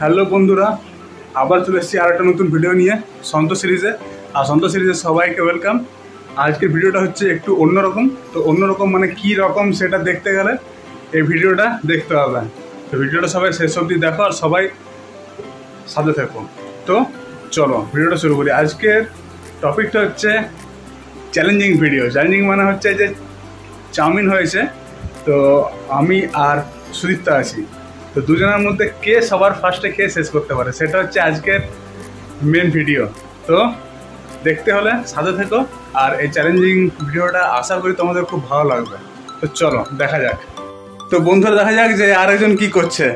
Hello বন্ধুরা, আবার চলে এসেছি আর একটা নতুন ভিডিও নিয়ে সন্তোষ সিরিজে। আর সন্তোষ সিরিজে সবাইকে ওয়েলকাম। আজকের ভিডিওটা হচ্ছে একটু অন্যরকম। তো অন্যরকম মানে কী রকম সেটা দেখতে গেলে এই ভিডিওটা দেখতে হবে। তো ভিডিওটা সবাই শেষ অবধি দেখো আর সবাই সাথে থাকো। তো চলো ভিডিওটা শুরু করি। আজকের টপিকটা হচ্ছে চ্যালেঞ্জিং ভিডিও। চ্যালেঞ্জিং মানে হচ্ছে যে চাউমিন হয়েছে, তো আমি আর সুদীপ্তা আছি, তো দুজনের মধ্যে কে সবার ফার্স্টে খেয়ে শেষ করতে পারে সেটা হচ্ছে আজকের মেন ভিডিও। তো দেখতে হলে সাথে থেকো, আর এই চ্যালেঞ্জিং ভিডিওটা আশা করি তোমাদের খুব ভালো লাগবে। তো চলো দেখা যাক। তো বন্ধুরা দেখা যাক যে আরেকজন কি করছে,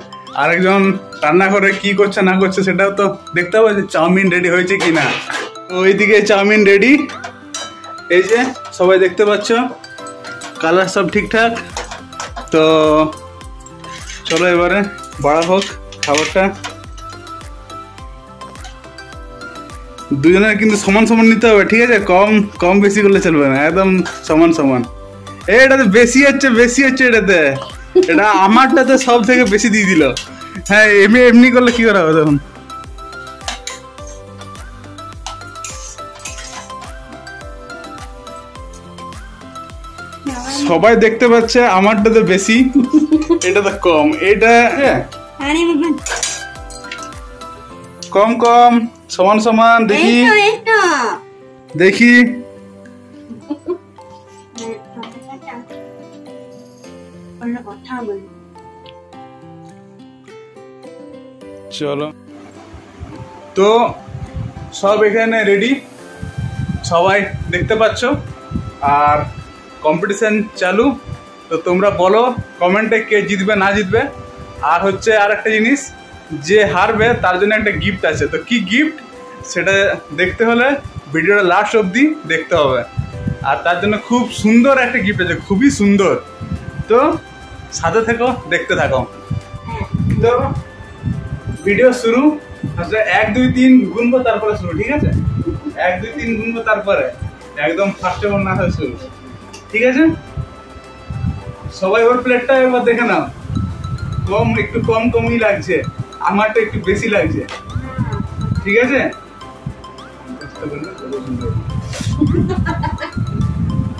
আরেকজন রান্না করে কি করছে না করছে সেটাও তো দেখতে হবে যে চাউমিন রেডি হয়েছে কি না। তো এইদিকে চাউমিন রেডি, এই যে সবাই দেখতে পাচ্ছ, কালার সব ঠিকঠাক। তো চলো এবারে বড়া হোক খাবারটা। দুজনের কিন্তু সমান সমান নিতে হবে, ঠিক আছে? কম কম বেশি করলে চলবে না, একদম সমান সমান। এটাতে বেশি হচ্ছে, বেশি হচ্ছে এটাতে, এটা আমারটাতে সব থেকে বেশি দিয়ে দিল। হ্যাঁ, এমনি এমনি করলে কি করা হবে তখন? সবাই দেখতে পাচ্ছে আমারটা তো বেশি, এটা তো কম। এটা কম কম সমান সমান, দেখি দেখি। চলো, তো সব এখানে রেডি, সবাই দেখতে পাচ্ছ। আর কম্পিটিশান চালু, তো তোমরা বলো কমেন্টে কে জিতবে না জিতবে। আর হচ্ছে আর একটা জিনিস, যে হারবে তার জন্য একটা গিফট আছে। তো কি গিফট সেটা দেখতে হলে ভিডিওটা লাস্ট অবধি দেখতে হবে। আর তার জন্য খুব সুন্দর একটা গিফট আছে, খুবই সুন্দর। তো সাথে থেকো, দেখতে থাকো। তো ভিডিও শুরু, আসলে 1 2 3 গুনবো তারপরে শুরু, ঠিক আছে? 1 2 3 গুনবো তারপরে, একদম ফার্স্টে না হয় শুরু, ঠিক আছে? সবাই ওর প্লেটটা একবার দেখে নাও। কম, একটু কম কমই লাগছে, আমারটা একটু বেশি লাগছে, ঠিক আছে?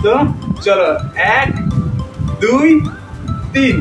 তো চলো 1 2 3।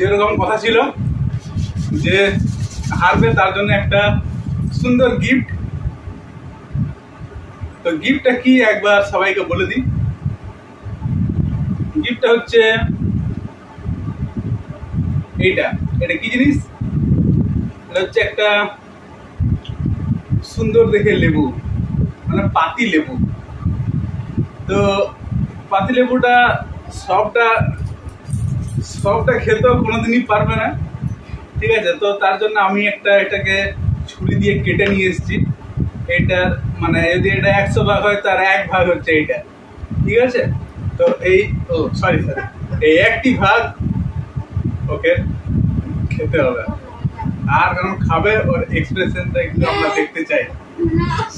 যেরকম কথা ছিল যে হারবে তার জন্য একটা সুন্দর গিফট। তো গিফটটা কি একবার সবাইকে বলে দিই। গিফটটা হচ্ছে এইটা। এটা কি জিনিস? এটা হচ্ছে একটা সুন্দর দেখে লেবু, মানে পাতি লেবু। তো পাতি লেবুটা সবটা খেতেও কোনোদিনই পারবে না, ঠিক আছে। তো তার জন্য আমি একটা এটাকে ছুরি দিয়ে কেটে নিয়ে এসেছি। এটার মানে যদি এটা 100 ভাগ হয় তার 1 ভাগ হচ্ছে এইটা, ঠিক আছে। তো এই এই 1টি ভাগ ওকে খেতে হবে, আর কারণ খাবে ওর এক্সপ্রেশনটা একটু আমরা দেখতে চাই,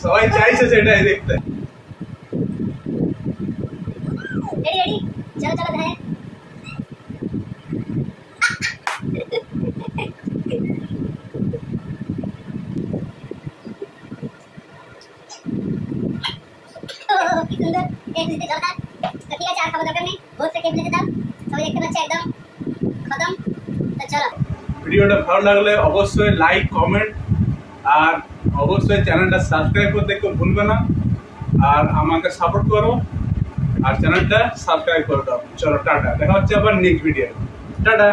সবাই চাইছে সেটাই দেখতে। ভিডিওটা ভালো লাগলে অবশ্যই লাইক কমেন্ট আর অবশ্যই চ্যানেলটা সাবস্ক্রাইব করতে কেউ ভুলবে না, আর আমাকে সাপোর্ট করো আর চ্যানেলটা সাবস্ক্রাইব করে দাও। চলো টাটা, দেখা হচ্ছে আবার নেক্সট ভিডিও। টাটা।